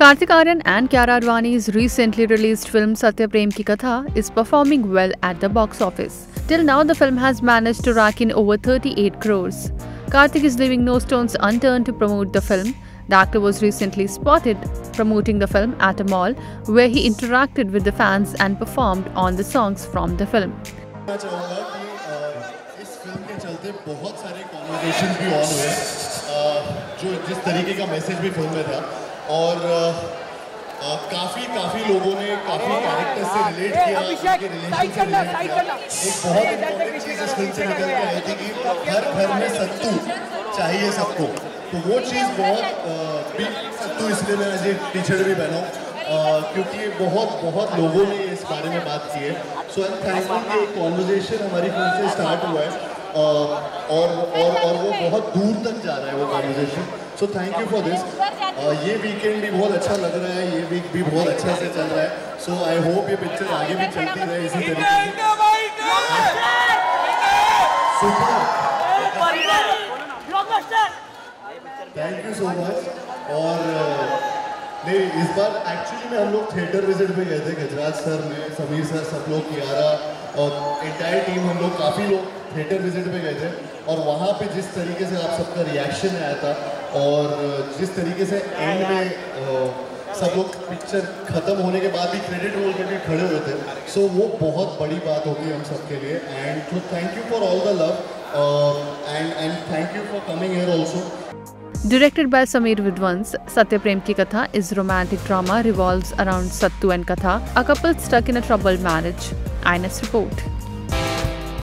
Kartik Aaryan and Kiara Advani's recently released film Satyaprem Ki Katha is performing well at the box office. Till now, the film has managed to rack in over 38 crores. Kartik is leaving no stones unturned to promote the film. The actor was recently spotted promoting the film at a mall where he interacted with the fans and performed on the songs from the film. और काफी लोगों ने काफी character से relate किया कि एक बहुत इंपॉर्टेंट चीज इस फिल्म से निकल के आई थी कि हर घर में सत्तू चाहिए सबको, तो वो चीज़ बहुत बिग सत्तू, इसलिए मैं आज एक टीचर भी बना क्योंकि बहुत लोगों ने इस बारे में बात की है। सो एंड थैंकफुल कि एक कॉन्वर्जेशन हमारी फिल्म से स्टार्ट हुआ है और वो बहुत दूर तक जा रहा है वो conversation. So thank you for this. ये वीकेंड भी बहुत अच्छा लग रहा है, ये वीक भी बहुत अच्छा से चल रहा है। सो आई होप ये पिक्चर आगे भी चलती रहे इसी तरीके। Thank you so much. और नहीं, इस बार एक्चुअली में हम लोग थिएटर विजिट पे गए थे, गजराज सर ने, समीर सर, सब लोग, कियारा और एंटायर टीम, हम लोग काफ़ी लोग थिएटर विजिट पे गए थे और वहाँ पे जिस तरीके से आप सबका रिएक्शन आया था और जिस तरीके से एंड में सब लोग पिक्चर ख़त्म होने के बाद भी क्रेडिट रोल करके खड़े हुए थे, सो वो बहुत बड़ी बात होती है हम सब के लिए। एंड तो thank you for all the love and thank you for coming here also. Directed by Sameer Vidwans, Satyaprem Ki Katha is a romantic drama revolves around Sattu and Katha, a couple stuck in a troubled marriage. INS Report.